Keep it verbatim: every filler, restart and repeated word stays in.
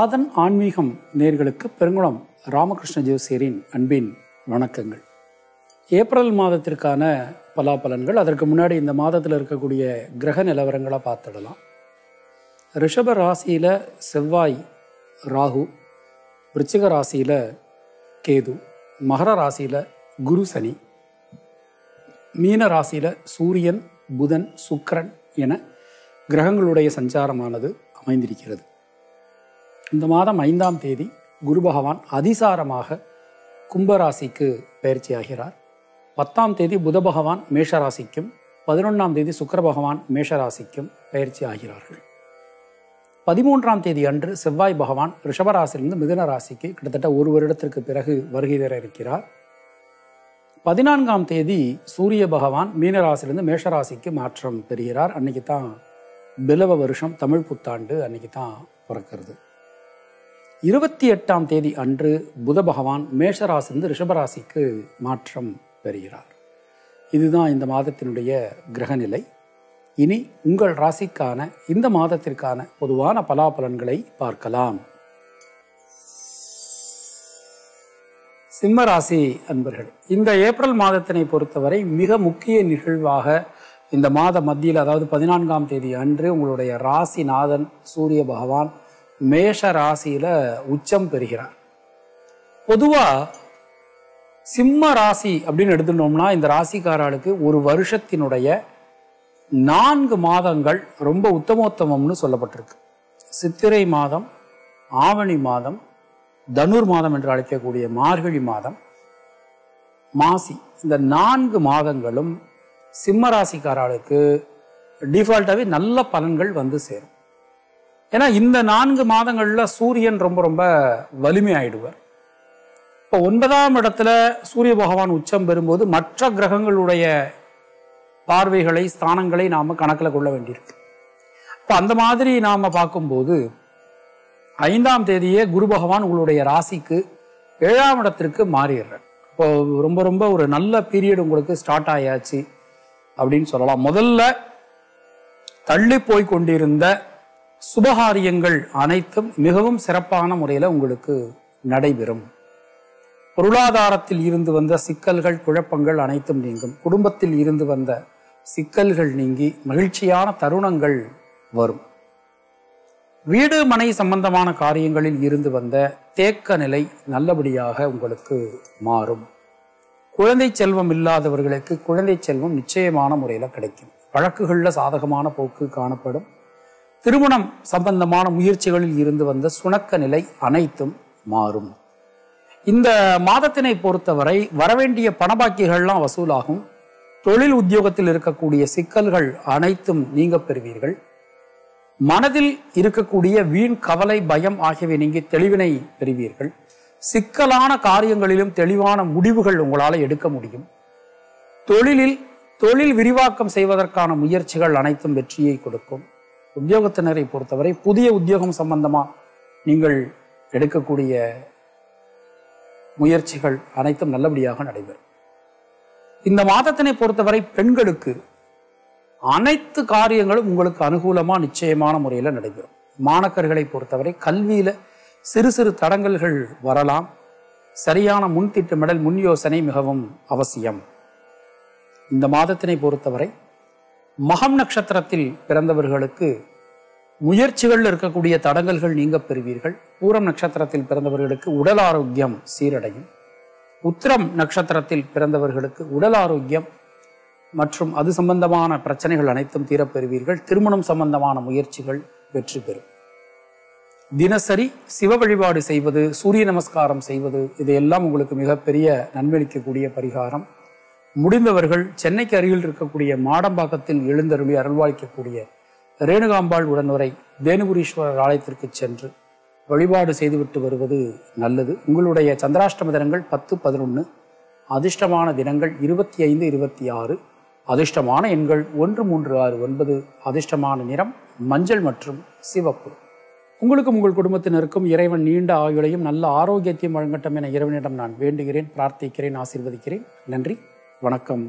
ஆதன் ஆன்மீகம் நேயர்களுக்கு பெருங்குளம் ராமகிருஷ்ண ஜோசியரின் அன்பின் வணக்கங்கள். ஏப்ரல் மாதத்திற்கான பலாபலன்கள். அதற்கு முன்னாடி இந்த மாதத்தில் இருக்கக்கூடிய கிரக நிலவரங்களை பார்த்துடலாம். ரிஷப ராசியில் செவ்வாய் ராகு, விருச்சிக ராசியில் கேது, மகர ராசியில் குரு சனி, மீன ராசியில் சூரியன் புதன் சுக்கிரன் என கிரகங்களுடைய சஞ்சாரமானது அமைந்திருக்கிறது. இந்த மாதம் ஐந்தாம் தேதி குரு பகவான் அதிசாரமாக கும்பராசிக்கு பயிற்சியாகிறார். பத்தாம் தேதி புத பகவான் மேஷராசிக்கும், பதினொன்றாம் தேதி சுக்கிர பகவான் மேஷராசிக்கும் பயிற்சி ஆகிறார்கள். பதிமூன்றாம் தேதி அன்று செவ்வாய் பகவான் ரிஷபராசிலிருந்து மிதுன ராசிக்கு கிட்டத்தட்ட ஒரு வருடத்திற்கு பிறகு வருகை தர இருக்கிறார். பதினான்காம் தேதி சூரிய பகவான் மீனராசிலிருந்து மேஷராசிக்கு மாற்றம் பெறுகிறார். அன்றைக்கி தான் பிலவ வருஷம், தமிழ் புத்தாண்டு அன்றைக்கி தான் பிறக்கிறது. இருபத்தி எட்டாம் தேதி அன்று புத பகவான் மேஷராசிலிருந்து ரிஷபராசிக்கு மாற்றம் பெறுகிறார். இதுதான் இந்த மாதத்தினுடைய கிரகநிலை. இனி உங்கள் ராசிக்கான இந்த மாதத்திற்கான பொதுவான பலாபலன்களை பார்க்கலாம். சிம்ம ராசி அன்பர்கள், இந்த ஏப்ரல் மாதத்தினை பொறுத்தவரை மிக முக்கிய நிகழ்வாக இந்த மாத மத்தியில், அதாவது பதினான்காம் தேதி அன்று உங்களுடைய ராசிநாதன் சூரிய பகவான் மேஷ ராசியில் உச்சம் பெறுகிறார். பொதுவாக சிம்ம ராசி அப்படின்னு எடுத்துட்டோம்னா இந்த ராசிக்காரர்களுக்கு ஒரு வருஷத்தினுடைய நான்கு மாதங்கள் ரொம்ப உத்தமோத்தமம்னு சொல்லப்பட்டிருக்கு. சித்திரை மாதம், ஆவணி மாதம், தனுர் மாதம் என்று அழைக்கக்கூடிய மார்கழி மாதம், மாசி, இந்த நான்கு மாதங்களும் சிம்ம ராசிக்காரர்களுக்கு டிஃபால்ட்டாகவே நல்ல பலன்கள் வந்து சேரும். ஏன்னா இந்த நான்கு மாதங்களில் சூரியன் ரொம்ப ரொம்ப வலிமையாயிடுவார். இப்போ ஒன்பதாம் இடத்துல சூரிய பகவான் உச்சம் பெறும்போது மற்ற கிரகங்களுடைய பார்வைகளை, ஸ்தானங்களை நாம் கணக்கில் கொள்ள வேண்டியிருக்கு. இப்போ அந்த மாதிரி நாம் பார்க்கும்போது ஐந்தாம் தேதியே குரு பகவான் உங்களுடைய ராசிக்கு ஏழாம் இடத்திற்கு மாறிடுறார். இப்போ ரொம்ப ரொம்ப ஒரு நல்ல பீரியட் உங்களுக்கு ஸ்டார்ட் ஆயாச்சு அப்படின்னு சொல்லலாம். முதல்ல தள்ளி போய் கொண்டிருந்த சுபகாரியங்கள் அனைத்தும் மிகவும் சிறப்பான முறையில் உங்களுக்கு நடைபெறும். பொருளாதாரத்தில் இருந்து வந்த சிக்கல்கள், குழப்பங்கள் அனைத்தும் நீங்கும். குடும்பத்தில் இருந்து வந்த சிக்கல்கள் நீங்கி மகிழ்ச்சியான தருணங்கள் வரும். வீடு மனை சம்பந்தமான காரியங்களில் இருந்து வந்த தேக்க நிலை நல்லபடியாக உங்களுக்கு மாறும். குழந்தை செல்வம் இல்லாதவர்களுக்கு குழந்தை செல்வம் நிச்சயமான முறையில் கிடைக்கும். வழக்குகளில் சாதகமான போக்கு காணப்படும். திருமணம் சம்பந்தமான முயற்சிகளில் இருந்து வந்த சுணக்க நிலை அனைத்தும் மாறும். இந்த மாதத்தினை பொறுத்தவரை வரவேண்டிய பணபாக்கிகள்லாம் வசூலாகும். தொழில் உத்தியோகத்தில் இருக்கக்கூடிய சிக்கல்கள் அனைத்தும் நீங்க பெறுவீர்கள். மனதில் இருக்கக்கூடிய வீண் கவலை, பயம் ஆகியவை நீங்கி தெளிவினை பெறுவீர்கள். சிக்கலான காரியங்களிலும் தெளிவான முடிவுகள் உங்களால் எடுக்க முடியும். தொழிலில் தொழில் விரிவாக்கம் செய்வதற்கான முயற்சிகள் அனைத்தும் வெற்றியை கொடுக்கும். உத்தியோகத்தினரை பொறுத்தவரை புதிய உத்தியோகம் சம்பந்தமாக நீங்கள் எடுக்கக்கூடிய முயற்சிகள் அனைத்தும் நல்லபடியாக நடைபெறும். இந்த மாதத்தினை பொறுத்தவரை பெண்களுக்கு அனைத்து காரியங்களும் உங்களுக்கு அனுகூலமாக நிச்சயமான முறையில் நடைபெறும். மாணக்கர்களை பொறுத்தவரை கல்வியில் சிறு சிறு தடங்கல்கள் வரலாம். சரியான முன் திட்டமிடல், முன் யோசனை மிகவும் அவசியம். இந்த மாதத்தினை பொறுத்தவரை மகம் நட்சத்திரத்தில் பிறந்தவர்களுக்கு முயற்சிகளில் இருக்கக்கூடிய தடங்கல்கள் நீங்க பெறுவீர்கள். பூரம் நட்சத்திரத்தில் பிறந்தவர்களுக்கு உடல் ஆரோக்கியம் சீரடையும். உத்திரம் நட்சத்திரத்தில் பிறந்தவர்களுக்கு உடல் ஆரோக்கியம் மற்றும் அது சம்பந்தமான பிரச்சனைகள் அனைத்தும் தீரப்பெறுவீர்கள். திருமணம் சம்பந்தமான முயற்சிகள் வெற்றி பெறும். தினசரி சிவ வழிபாடு செய்வது, சூரிய நமஸ்காரம் செய்வது, இதையெல்லாம் உங்களுக்கு மிகப்பெரிய நன்மளிக்கக்கூடிய பரிகாரம். முடிந்தவர்கள் சென்னைக்கு அருகில் இருக்கக்கூடிய மாடம்பாக்கத்தில் எழுந்தருளி அருள்வாளிக்கக்கூடிய ரேணுகாம்பாள் உடனுரை வேணுபுரீஸ்வரர் ஆலயத்திற்கு சென்று வழிபாடு செய்துவிட்டு வருவது நல்லது. உங்களுடைய சந்திராஷ்டம தினங்கள் பத்து பதினொன்று, அதிர்ஷ்டமான தினங்கள் இருபத்தி ஐந்து இருபத்தி ஆறு, அதிர்ஷ்டமான எண்கள் ஒன்று மூன்று ஆறு ஒன்பது, அதிர்ஷ்டமான நிறம் மஞ்சள் மற்றும் சிவப்பு. உங்களுக்கும் உங்கள் குடும்பத்தினருக்கும் இறைவன் நீண்ட ஆயுளையும் நல்ல ஆரோக்கியத்தையும் வழங்கட்டும் என இறைவனிடம் நான் வேண்டுகிறேன், பிரார்த்திக்கிறேன், ஆசீர்வதிக்கிறேன். நன்றி, வணக்கம்.